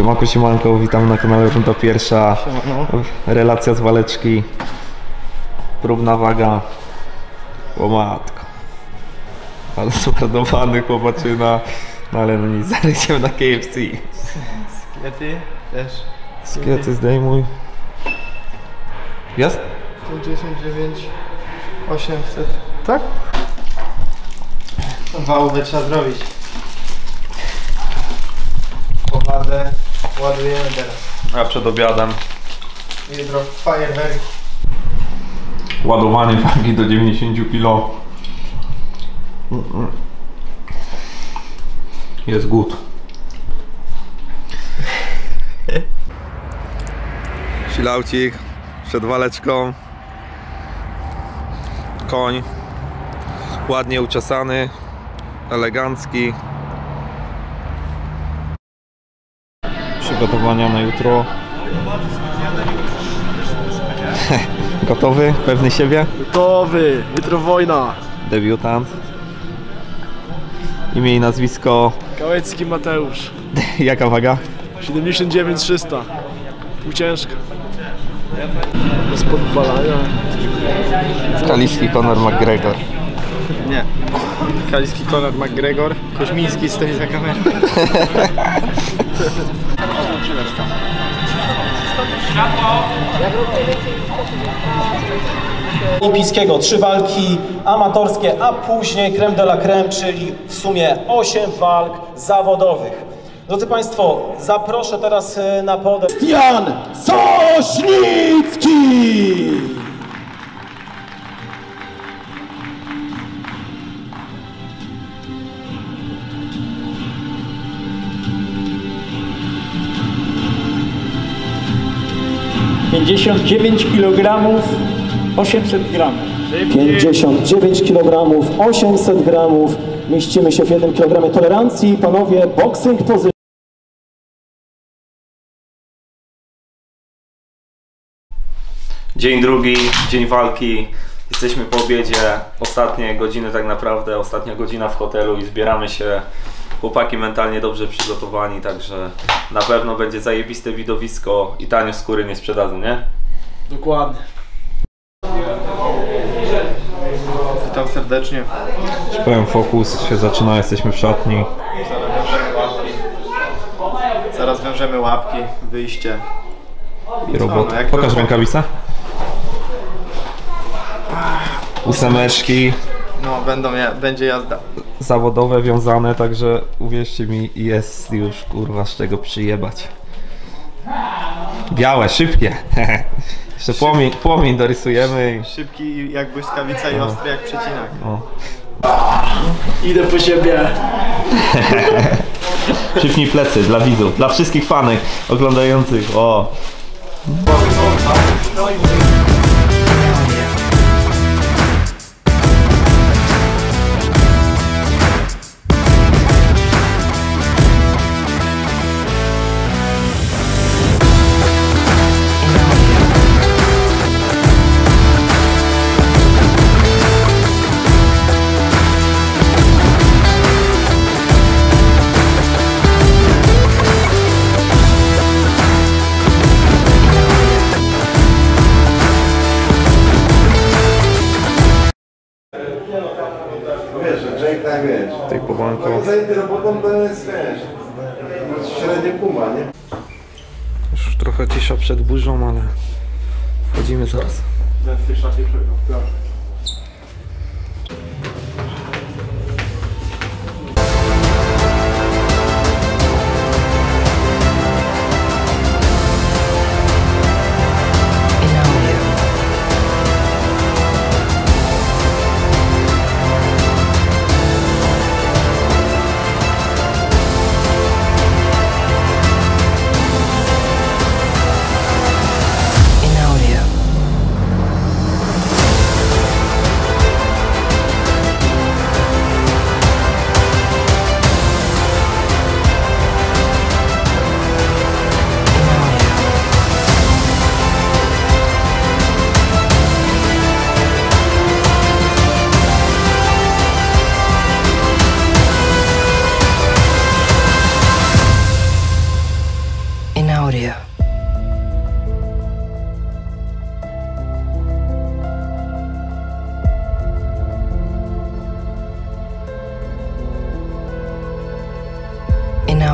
Siemanko, siemanko, witam na kanale Runda Pierwsza. Relacja z waleczki. Próbna waga. O matko. Ale zmarnowany chłopaczyna. No ale no nic, zaryciem na KFC. Skiety też. Skiety zdejmuj. Jest? 109 800. Tak? Wałby trzeba zrobić. Powadę ładujemy teraz. Ja przed obiadem. Jutro fajerwerk. Ładowanie wagi do 90 kg. Jest good. Silaucik przed waleczką. Koń ładnie uczesany, elegancki. Przygotowania na jutro. Gotowy? Pewny siebie? Gotowy! Jutro wojna! Debiutant. Imię i nazwisko? Kałecki Mateusz. Jaka waga? 79 300. Półciężka. Bez podpalania. Kaliski Conor McGregor. Nie. Kaliski Conor McGregor. Koźmiński stoi za kamerą. Olimpijskiego 3 walki amatorskie, a później crème de la crème, czyli w sumie 8 walk zawodowych. Drodzy Państwo, zaproszę teraz na podium Jan Sośnicki! ...59 kg 800 gramów. 59 kg 800 gramów. Mieścimy się w 1 kg tolerancji. Panowie, boxing pozycja. Dzień drugi, dzień walki. Jesteśmy po obiedzie. Ostatnie godziny tak naprawdę. Ostatnia godzina w hotelu i zbieramy się. Chłopaki mentalnie dobrze przygotowani, także na pewno będzie zajebiste widowisko i tanio skóry nie sprzedadzą, nie? Dokładnie. Witam serdecznie. Pełen fokus się zaczyna, jesteśmy w szatni. Zaraz wężemy łapki, wyjście. I robota. No, pokaż rękawice. Ósemeczki. No, będzie jazda. Zawodowe, wiązane, także uwierzcie mi, jest już kurwa z czego przyjebać. Białe, szybkie. Jeszcze płomień dorysujemy. Szybki jak błyskawica i ostry jak przecinak. No. Idę po siebie. Szybnij plecy dla widzów, dla wszystkich fanek oglądających. O. Tej pobanko. Już trochę cisza przed burzą, ale wchodzimy zaraz.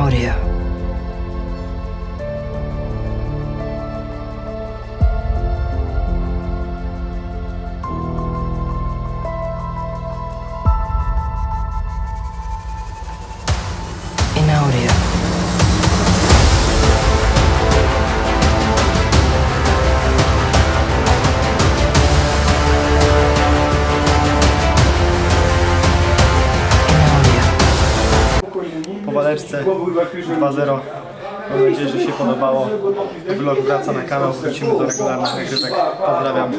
Audio. In audio. Po waleczce 2-0. Mam nadzieję, że się podobało. Vlog wraca na kanał. Wrócimy do regularnych nagrywek. Pozdrawiam.